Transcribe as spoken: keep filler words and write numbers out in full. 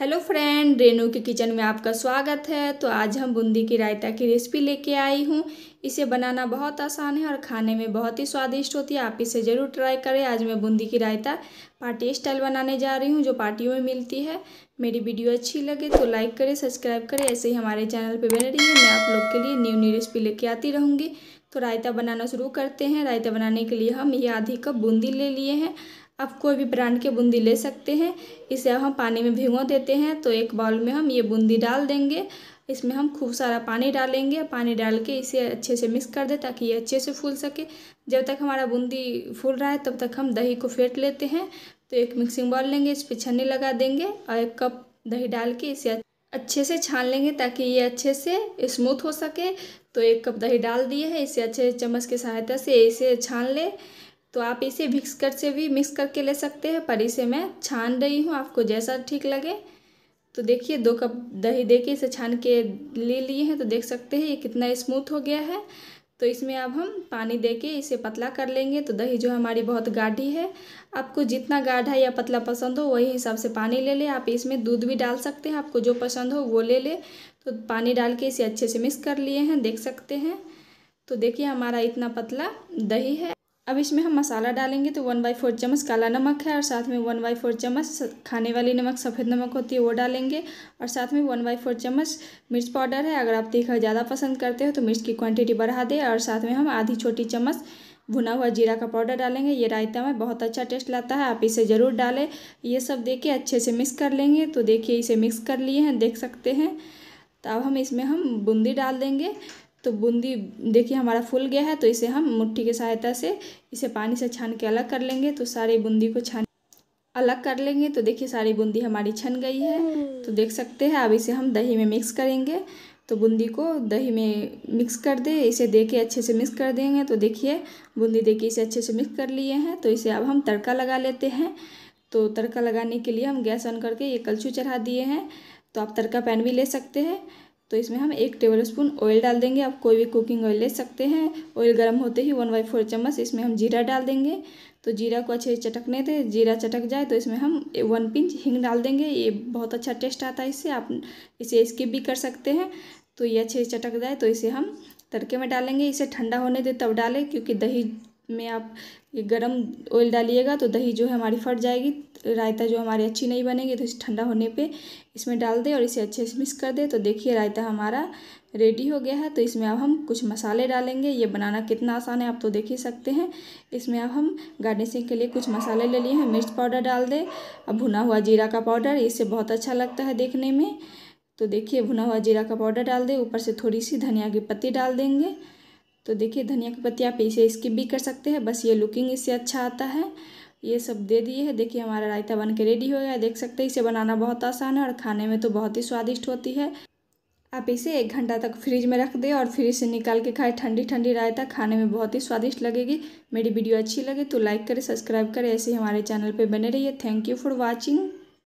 Hello friend, Renu के kitchen में आपका स्वागत है। तो आज हम बूंदी की रायता की रेसिपी लेके आई हूँ। इसे बनाना बहुत आसान है और खाने में बहुत ही स्वादिष्ट होती है। आप इसे ज़रूर ट्राई करें। आज मैं बूंदी की रायता पार्टी स्टाइल बनाने जा रही हूँ, जो पार्टियों में मिलती है। मेरी वीडियो अच्छी लगे तो लाइक करें, सब्सक्राइब करें। ऐसे ही हमारे चैनल पर बने रहिए, मैं आप लोग के लिए न्यू न्यू रेसिपी लेके आती रहूँगी। तो रायता बनाना शुरू करते हैं। रायता बनाने के लिए हम ये आधी कप बूंदी ले लिए हैं। आप कोई भी ब्रांड के बूंदी ले सकते हैं। इसे हम पानी में भिगो देते हैं। तो एक बाउल में हम ये बूंदी डाल देंगे। इसमें हम खूब सारा पानी डालेंगे। पानी डाल के इसे अच्छे से मिक्स कर दें ताकि ये अच्छे से फूल सके। जब तक हमारा बूंदी फूल रहा है तब तक हम दही को फेंट लेते हैं। तो एक मिक्सिंग बाउल लेंगे, इस पर छन्नी लगा देंगे और एक कप दही डाल के इसे अच्छे से छान लेंगे ताकि ये अच्छे से स्मूथ हो सके। तो एक कप दही डाल दिए है, इसे अच्छे चम्मच की सहायता से इसे छान ले। तो आप इसे मिक्स कर से भी मिक्स करके ले सकते हैं, पर इसे मैं छान रही हूँ, आपको जैसा ठीक लगे। तो देखिए दो कप दही दे के इसे छान के ले लिए हैं। तो देख सकते हैं ये कितना स्मूथ हो गया है। तो इसमें अब हम पानी दे के इसे पतला कर लेंगे। तो दही जो हमारी बहुत गाढ़ी है, आपको जितना गाढ़ा या पतला पसंद हो वही हिसाब से पानी ले ले। आप इसमें दूध भी डाल सकते हैं, आपको जो पसंद हो वो ले ले। तो पानी डाल के इसे अच्छे से मिक्स कर लिए हैं, देख सकते हैं। तो देखिए हमारा इतना पतला दही है। अब इसमें हम मसाला डालेंगे। तो वन बाई फोर चम्मच काला नमक है और साथ में वन बाई फोर चम्मच खाने वाली नमक, सफ़ेद नमक होती है, वो डालेंगे। और साथ में वन बाई फोर चम्मच मिर्च पाउडर है। अगर आप तीखा ज़्यादा पसंद करते हो तो मिर्च की क्वांटिटी बढ़ा दें। और साथ में हम आधी छोटी चम्मच भुना हुआ जीरा का पाउडर डालेंगे। ये रायता में बहुत अच्छा टेस्ट लाता है, आप इसे ज़रूर डालें। ये सब दे के अच्छे से मिक्स कर लेंगे। तो देखिए इसे मिक्स कर लिए हैं, देख सकते हैं। तो अब हम इसमें हम बूंदी डाल देंगे। तो बूंदी देखिए हमारा फूल गया है। तो इसे हम मुट्ठी की सहायता से इसे पानी से छान के अलग कर लेंगे। तो सारी बूंदी को छान अलग कर लेंगे। तो देखिए सारी बूंदी हमारी छन गई है। तो देख सकते हैं। अब इसे हम दही में मिक्स करेंगे। तो बूंदी को दही में मिक्स कर दे, इसे दे के अच्छे से मिक्स कर देंगे। तो देखिए बूंदी दे के इसे अच्छे से मिक्स कर लिए हैं। तो इसे अब हम तड़का लगा लेते हैं। तो तड़का लगाने के लिए हम गैस ऑन करके ये कलछू चढ़ा दिए हैं। तो आप तड़का पैन भी ले सकते हैं। तो इसमें हम एक टेबलस्पून ऑयल डाल देंगे। आप कोई भी कुकिंग ऑयल ले सकते हैं। ऑयल गर्म होते ही वन बाई फोर चम्मच इसमें हम जीरा डाल देंगे। तो जीरा को अच्छे से चटकने दें। जीरा चटक जाए तो इसमें हम वन पिंच हींग डाल देंगे। ये बहुत अच्छा टेस्ट आता है इससे। आप इसे स्किप भी कर सकते हैं। तो ये अच्छे से चटक जाए तो इसे हम तड़के में डालेंगे। इसे ठंडा होने दें तब डालें, क्योंकि दही में आप ये गरम ऑयल डालिएगा तो दही जो है हमारी फट जाएगी, रायता जो हमारी अच्छी नहीं बनेगी। तो इसे ठंडा होने पे इसमें डाल दें और इसे अच्छे से मिक्स कर दें। तो देखिए रायता हमारा रेडी हो गया है। तो इसमें अब हम कुछ मसाले डालेंगे। ये बनाना कितना आसान है आप तो देख ही सकते हैं। इसमें अब हम गार्निशिंग के लिए कुछ मसाले ले लिए हैं। मिर्च पाउडर डाल दें और भुना हुआ जीरा का पाउडर, इससे बहुत अच्छा लगता है देखने में। तो देखिए भुना हुआ जीरा का पाउडर डाल दें। ऊपर से थोड़ी सी धनिया की पत्ती डाल देंगे। तो देखिए धनिया की पत्ती आप इसे स्किप भी कर सकते हैं, बस ये लुकिंग इससे अच्छा आता है। ये सब दे दिए है। देखिए हमारा रायता बन के रेडी हो गया, देख सकते हैं। इसे बनाना बहुत आसान है और खाने में तो बहुत ही स्वादिष्ट होती है। आप इसे एक घंटा तक फ्रिज में रख दें और फ्रिज से निकाल के खाएं। ठंडी ठंडी रायता खाने में बहुत ही स्वादिष्ट लगेगी। मेरी वीडियो अच्छी लगे तो लाइक करें, सब्सक्राइब करें। ऐसे ही हमारे चैनल पर बने रहिए। Thank you for watching.